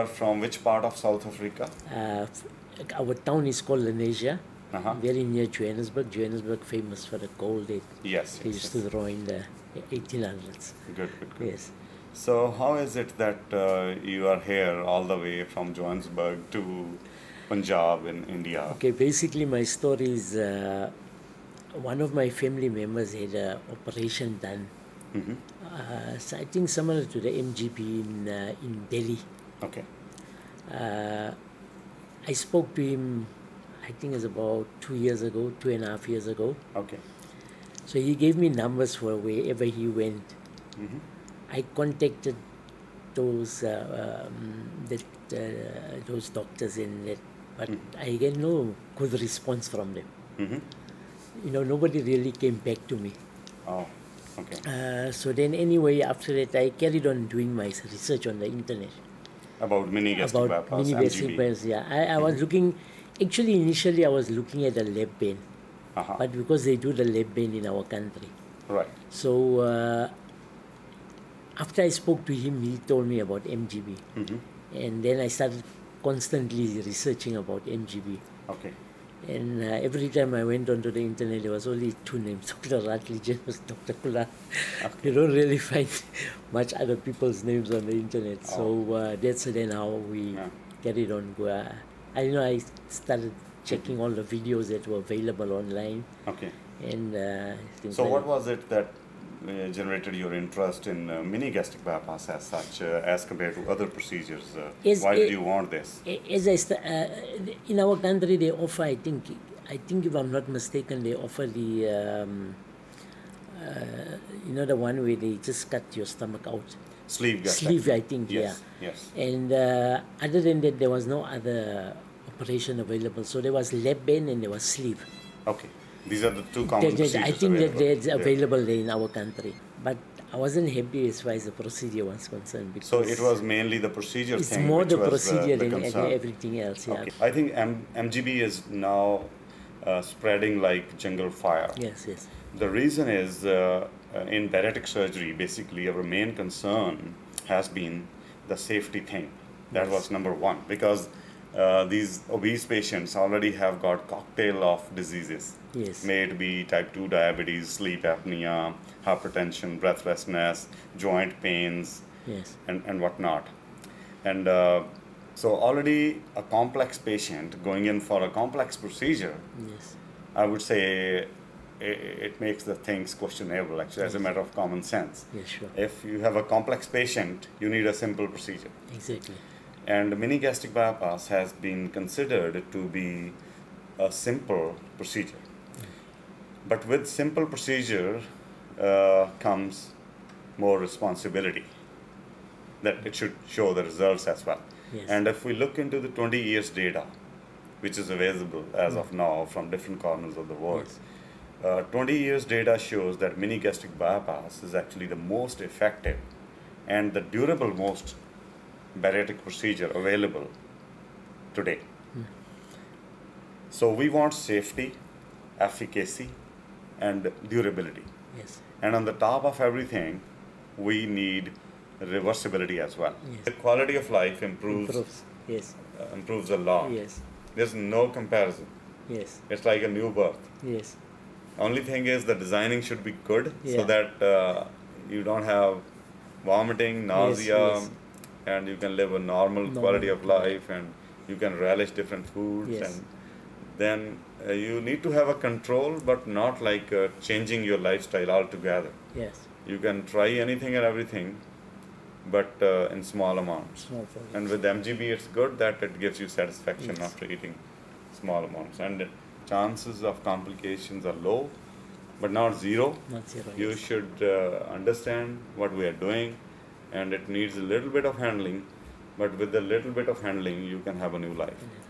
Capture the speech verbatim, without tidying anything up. are from which part of South Africa? Uh, our town is called Lanesia, uh-huh. very near Johannesburg. Johannesburg famous for the gold they, yes, they yes, used yes. to draw in the eighteen hundreds. Good, good, good. Yes. So how is it that uh, you are here all the way from Johannesburg to Punjab in India? Okay, basically my story is uh, one of my family members had an operation done. Mm-hmm. uh, so I think similar to the M G B in, uh, in Delhi. Okay. Uh, I spoke to him, I think it was about two years ago, two and a half years ago. Okay. So he gave me numbers for wherever he went. Mm-hmm. I contacted those uh, um, that, uh, those doctors in it, but mm-hmm. I get no good response from them. Mm-hmm. You know, nobody really came back to me. Oh, okay. Uh, so then anyway, after that, I carried on doing my research on the internet. About mini gastric bypass, About mini gastric bypass, yeah. I, I mm-hmm. was looking, actually initially I was looking at the lab band, uh-huh. but because they do the lab band in our country. Right. So, uh, after I spoke to him, he told me about M G B. Mm-hmm. And then I started constantly researching about M G B. Okay. And uh, every time I went onto the internet, there was only two names, Doctor Rutledge and Doctor Kula. Okay. You don't really find much other people's names on the internet. Oh. So uh, that's then how we yeah. carried on. Uh, I you know I started checking mm-hmm. all the videos that were available online. Okay. And uh, so like what was it that Uh, generated your interest in uh, mini gastric bypass as such, uh, as compared to other procedures? Uh, as, why uh, do you want this? As I st uh, in our country, they offer, I think, I think if I'm not mistaken, they offer the, um, uh, you know, the one where they just cut your stomach out. Sleeve gastric. Sleeve, I think, yes, yeah. Yes. And uh, other than that, there was no other operation available. So there was lap band and there was sleeve. Okay. These are the two common procedures I think available. that it's available yeah. in our country. But I wasn't happy as far as the procedure was concerned. Because so it was mainly the procedure it's thing. It's more the procedure the, the than everything else. Yeah. Okay. I think M MGB is now uh, spreading like jungle fire. Yes, yes. The reason is uh, in bariatric surgery, basically, our main concern has been the safety thing. That yes. was number one. Because Uh, these obese patients already have got cocktail of diseases. Yes. May it be type two diabetes, sleep apnea, hypertension, breathlessness, joint pains, yes. and, and whatnot. And uh, so already a complex patient going in for a complex procedure, yes. I would say it, it makes the things questionable actually yes. as a matter of common sense. Yes, sure. If you have a complex patient, you need a simple procedure. Exactly. And mini gastric bypass has been considered to be a simple procedure. But with simple procedure uh, comes more responsibility, that it should show the results as well. Yes. And if we look into the twenty years data, which is available as mm. of now from different corners of the world, yes. uh, twenty years data shows that mini gastric bypass is actually the most effective and the durable most bariatric procedure available today. Mm. So we want safety, efficacy, and durability. Yes. And on the top of everything, we need reversibility as well. Yes. The quality of life improves. Improves. Yes. Uh, improves a lot. Yes. There's no comparison. Yes. It's like a new birth. Yes. Only thing is the designing should be good yeah. so that uh, you don't have vomiting, nausea. Yes, yes. And you can live a normal, normal quality of life, and you can relish different foods. Yes. And then uh, you need to have a control, but not like uh, changing your lifestyle altogether. Yes. You can try anything and everything, but uh, in small amounts. Small and with M G B, it's good that it gives you satisfaction yes. after eating small amounts. And chances of complications are low, but not zero. Not zero. You yes. should uh, understand what we are doing. And it needs a little bit of handling, but with a little bit of handling, you can have a new life.